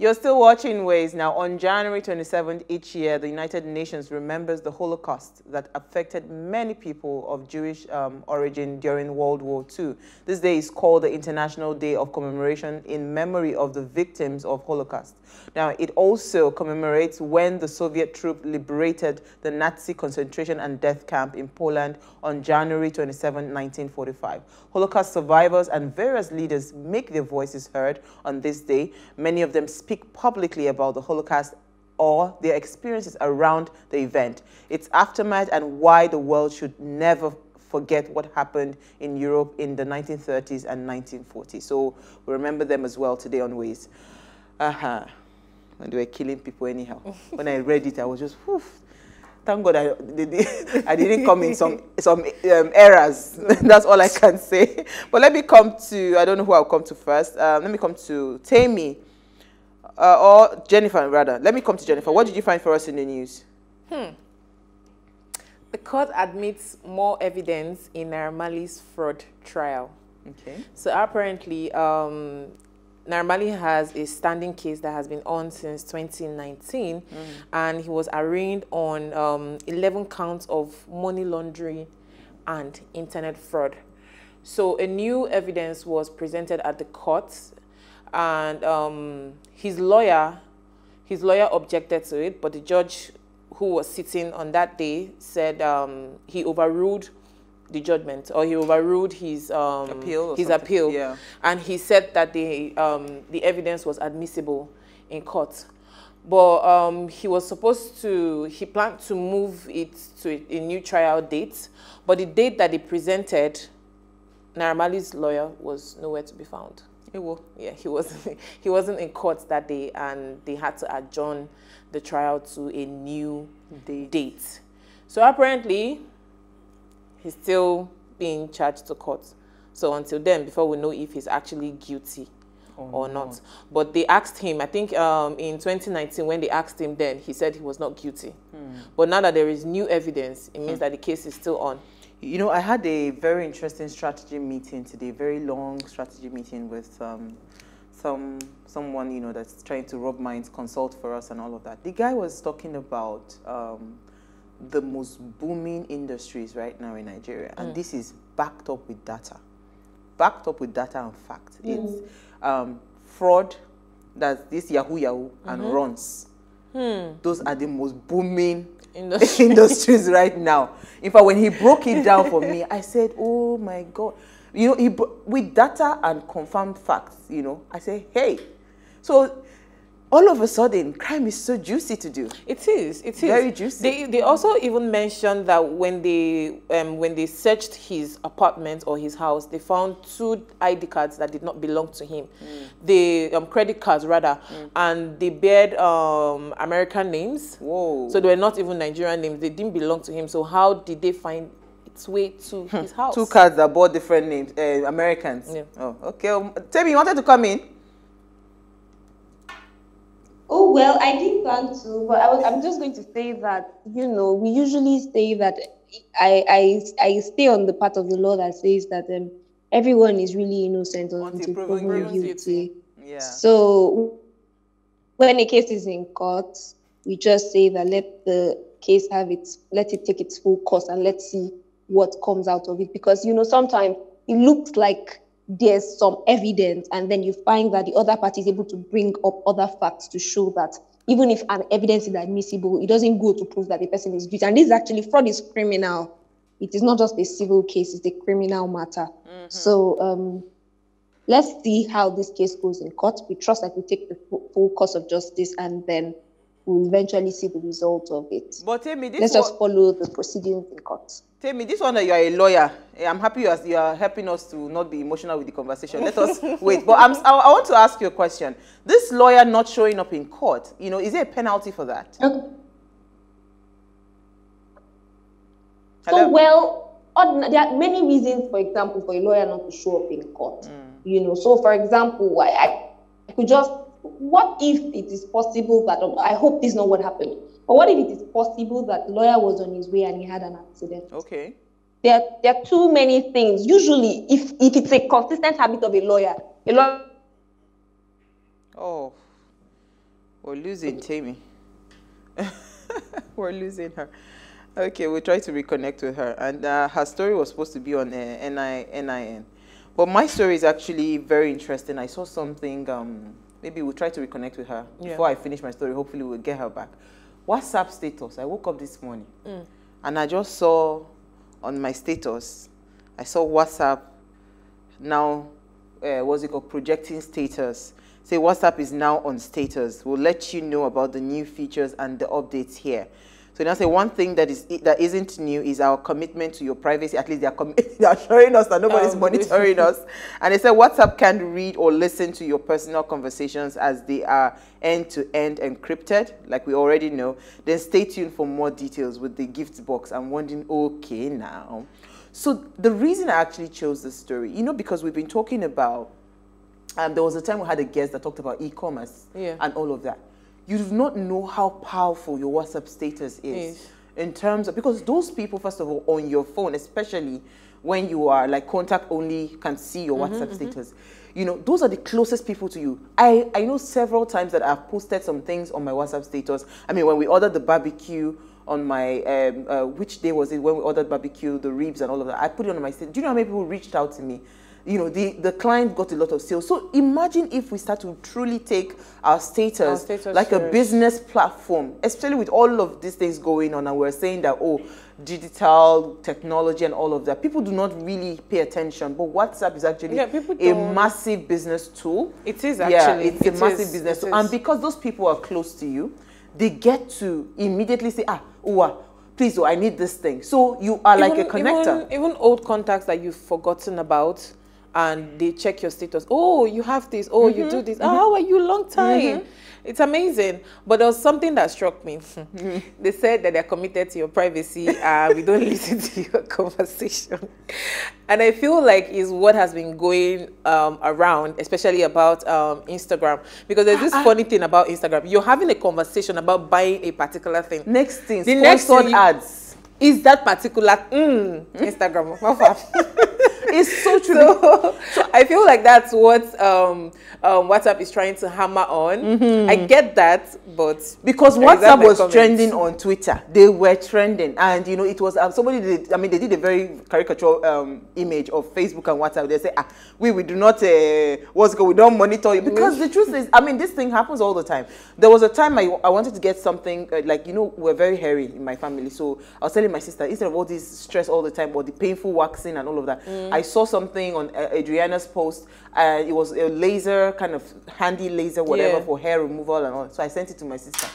You're still watching Ways Now. On January 27th each year, the United Nations remembers the Holocaust that affected many people of Jewish origin during World War II. This day is called the International Day of Commemoration in memory of the victims of Holocaust. Now, it also commemorates when the Soviet troops liberated the Nazi concentration and death camp in Poland on January 27, 1945. Holocaust survivors and various leaders make their voices heard on this day. Many of them speak publicly about the Holocaust or their experiences around the event, its aftermath, and why the world should never forget what happened in Europe in the 1930s and 1940s. So we remember them as well today on Ways. And they were killing people anyhow. When I read it, I was just, whew. Thank God I didn't come in some errors. That's all I can say. But let me come to, I don't know who I'll come to first. Let me come to Tammy. Or Jennifer, rather. Let me come to Jennifer. What did you find for us in the news? The court admits more evidence in Naramali's fraud trial. Okay. So apparently, Naramali has a standing case that has been on since 2019, and he was arraigned on 11 counts of money laundering and internet fraud. So a new evidence was presented at the court, and his lawyer objected to it, but the judge who was sitting on that day said he overruled the judgment, or he overruled his appeal. Yeah. And he said that the evidence was admissible in court, but he planned to move it to a new trial date, but the date that he presented, Naramali's lawyer was nowhere to be found. Yeah, he wasn't in court that day, and they had to adjourn the trial to a new date. So apparently, he's still being charged to court. So until then, before we know if he's actually guilty or not. But they asked him, I think in 2019, when they asked him then, he said he was not guilty. But now that there is new evidence, it means that the case is still on. You know, I had a very interesting strategy meeting today, very long strategy meeting with someone, you know, that's trying to rub minds, consult for us and all of that. The guy was talking about the most booming industries right now in Nigeria. And this is backed up with data. Backed up with data and facts. It's fraud, that's this Yahoo Yahoo, and runs. Those are the most booming industries right now. In fact, when he broke it down for me, I said, oh my God. You know, with data and confirmed facts, you know, I say, hey. So all of a sudden, crime is so juicy to do. It is. It is. Very juicy. They also even mentioned that when they searched his apartment or his house, they found 2 ID cards that did not belong to him. The credit cards, rather. And they bared American names. Whoa. So they were not even Nigerian names. They didn't belong to him. So how did they find its way to his house? 2 cards that bore different names. Americans. Yeah. Oh, okay. Tammy, you wanted to come in? Oh, well, I didn't plan to, but I'm just going to say that, you know, we usually say that I stay on the part of the law that says that everyone is really innocent until proven guilty. Yeah. So when a case is in court, we just say that let the case let it take its full course and let's see what comes out of it. Because, you know, sometimes it looks like there's some evidence, and then you find that the other party is able to bring up other facts to show that even if an evidence is admissible, it doesn't go to prove that the person is guilty. And this is actually, fraud is criminal. It is not just a civil case, it's a criminal matter. So let's see how this case goes in court. We trust that we take the full course of justice, and then we'll eventually see the result of it. But Tammy, let's just follow the proceedings in court. Tammy, this one, that you are a lawyer. I'm happy you are helping us to not be emotional with the conversation. Let us wait. But I want to ask you a question. This lawyer not showing up in court, you know, is there a penalty for that? Okay. So, well, there are many reasons, for example, for a lawyer not to show up in court. You know, so for example, I could just, what if it is possible that, I hope this is not what happened, but what if it is possible that the lawyer was on his way and he had an accident? Okay. There are too many things. Usually, if it's a consistent habit of a lawyer, We're losing Tammy. We're losing her. Okay, we'll try to reconnect with her. And her story was supposed to be on NIN. But my story is actually very interesting. I saw something, maybe we'll try to reconnect with her. Yeah. Before I finish my story, hopefully we'll get her back. WhatsApp status. I woke up this morning and I just saw on my status, I saw WhatsApp now, what's it called, projecting status. Say WhatsApp is now on status. We'll let you know about the new features and the updates here. So now say one thing that isn't new is our commitment to your privacy. At least they are assuring us that nobody's monitoring us. And they said WhatsApp can't read or listen to your personal conversations as they are end-to-end encrypted, like we already know. Then stay tuned for more details with the gift box. I'm wondering, okay, now. So the reason I actually chose this story, you know, because we've been talking about, there was a time we had a guest that talked about e-commerce and all of that. You do not know how powerful your WhatsApp status is in terms of, because those people, first of all, on your phone, especially when you are like contact only, can see your WhatsApp status. You know, those are the closest people to you. I know several times that I've posted some things on my WhatsApp status. I mean, when we ordered the barbecue on my, which day was it when we ordered barbecue, the ribs and all of that, I put it on my status. Do you know how many people reached out to me? You know, the client got a lot of sales. So imagine if we start to truly take our status like a business platform, especially with all of these things going on, and we're saying that, oh, digital technology and all of that. People do not really pay attention, but WhatsApp is actually a massive business tool. It is actually. Yeah, it's a massive business tool. And because those people are close to you, they get to immediately say, ah, oh, please, oh, I need this thing. So you are like a connector. Even old contacts that you've forgotten about, and they check your status. Oh, you have this. Oh, you do this. Oh, how are you? Long time. It's amazing. But there was something that struck me. They said that they're committed to your privacy. We don't listen to your conversation. And I feel like is what has been going around, especially about Instagram. Because there's this funny thing about Instagram. You're having a conversation about buying a particular thing. Next thing, the next one ads is that particular Instagram. It's so true. So I feel like that's what WhatsApp is trying to hammer on. I get that, but because WhatsApp was trending on Twitter, they were trending, and you know it was somebody did. I mean, they did a very caricatural image of Facebook and WhatsApp. They say, ah, we do not we don't monitor you, because the truth is, I mean, this thing happens all the time. There was a time I wanted to get something like, you know, we're very hairy in my family, so I was telling my sister, instead of all this stress all the time, or the painful waxing and all of that, I saw something on Adriana's post. It was a laser, kind of handy laser, whatever, for hair removal and all. So I sent it to my sister.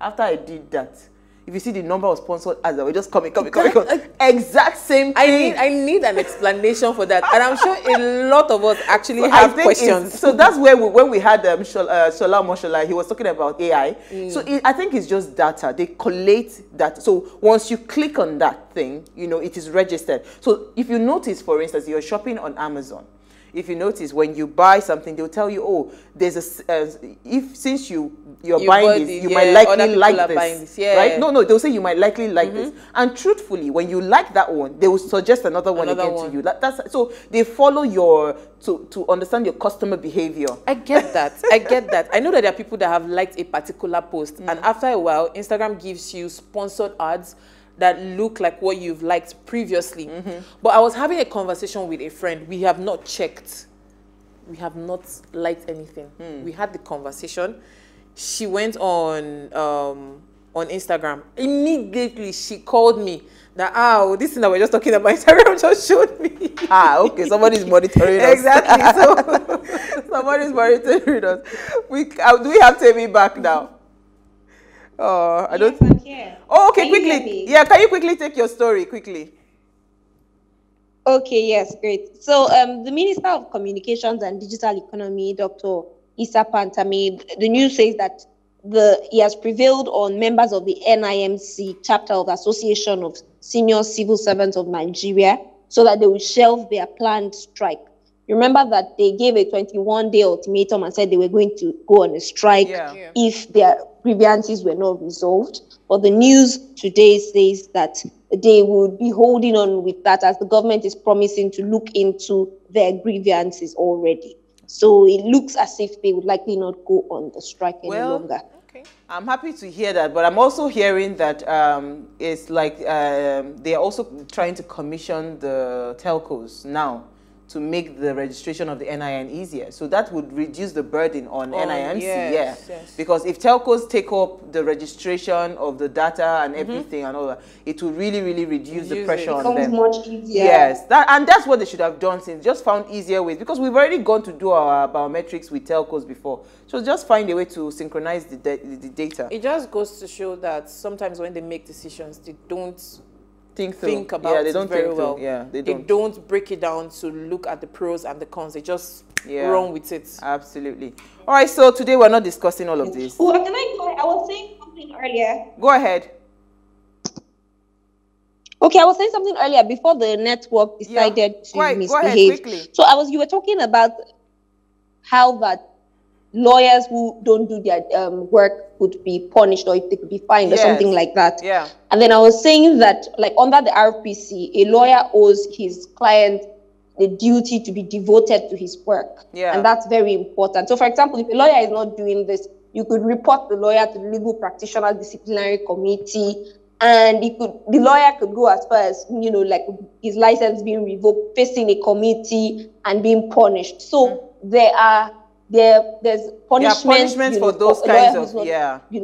After I did that, if you see the number of sponsored ads, they were just coming. Exact same thing. I need an explanation for that. And I'm sure a lot of us actually have questions. So that's where when we had Shola Moshola, he was talking about AI. So I think it's just data. They collate that. So once you click on that thing, you know, it is registered. So if you notice, for instance, you're shopping on Amazon. If you notice, when you buy something, they'll tell you, oh, there's a, since you're buying this, you might likely like this, right? No, they'll say you might likely like this. And truthfully, when you like that one, they will suggest another one again to you. So they follow your, to understand your customer behavior. I get that. I get that. I know that there are people that have liked a particular post. And after a while, Instagram gives you sponsored ads that look like what you've liked previously. But I was having a conversation with a friend. We have not checked. We have not liked anything. We had the conversation. She went on Instagram. Immediately, she called me. That, this thing that we're just talking about, Instagram just showed me. Okay, somebody's monitoring us. Exactly. So somebody's monitoring us. Do we have Tammy back now? I don't think. Okay, quickly. Yeah, can you quickly take your story quickly? Okay, yes, great. So the Minister of Communications and Digital Economy, Dr. Issa Pantami, the news says that he has prevailed on members of the NIMC chapter of Association of Senior Civil Servants of Nigeria so that they will shelve their planned strike. Remember that they gave a 21-day ultimatum and said they were going to go on a strike if their grievances were not resolved. But the news today says that they would be holding on with that, as the government is promising to look into their grievances already. So it looks as if they would likely not go on the strike any longer. Okay. I'm happy to hear that, but I'm also hearing that it's like they're also trying to commission the telcos now to make the registration of the NIN easier. So that would reduce the burden on NIMC, yes, yeah. Yes. Because if telcos take up the registration of the data and everything and all that, it will really, really reduce the pressure on them. It becomes much easier. Yes, and that's what they should have done since, just found easier ways. Because we've already gone to do our biometrics with telcos before. So just find a way to synchronize the data. It just goes to show that sometimes when they make decisions, they don't think about they don't break it down to look at the pros and the cons. They just run with it. Absolutely. All right, so today we're not discussing all of this. Oh, can I go? I was saying something earlier. Go ahead. Okay, I was saying something earlier before the network decided to misbehave. Go ahead, so you were talking about how that lawyers who don't do their work could be punished, or if they could be fined or something like that. Yeah. And then I was saying that, like, under the RPC, a lawyer owes his client the duty to be devoted to his work. Yeah. And that's very important. So, for example, if a lawyer is not doing this, you could report the lawyer to the Legal Practitioner Disciplinary Committee, and the lawyer could go as far as, you know, like his license being revoked, facing a committee and being punished. So there's punishments for those kinds of,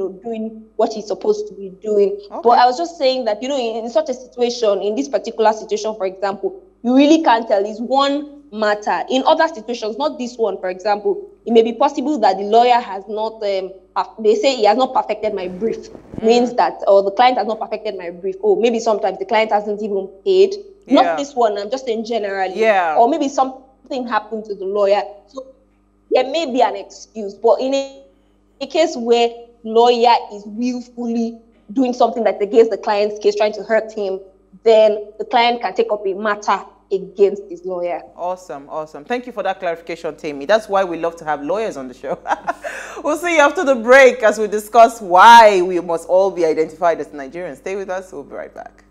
doing what he's supposed to be doing. Okay. But I was just saying that, you know, in such a situation, in this particular situation, for example, you really can't tell. It's one matter. In other situations, not this one, for example, it may be possible that the lawyer has not, they say he has not perfected my brief. Means that, or the client has not perfected my brief. Or maybe sometimes the client hasn't even paid. Yeah. Not this one, I'm just saying generally. Yeah. Or maybe something happened to the lawyer. So there may be an excuse, but in a case where lawyer is willfully doing something that's against the client's case, trying to hurt him, then the client can take up a matter against his lawyer. Awesome, awesome. Thank you for that clarification, Tammy. That's why we love to have lawyers on the show. We'll see you after the break as we discuss why we must all be identified as Nigerians. Stay with us. We'll be right back.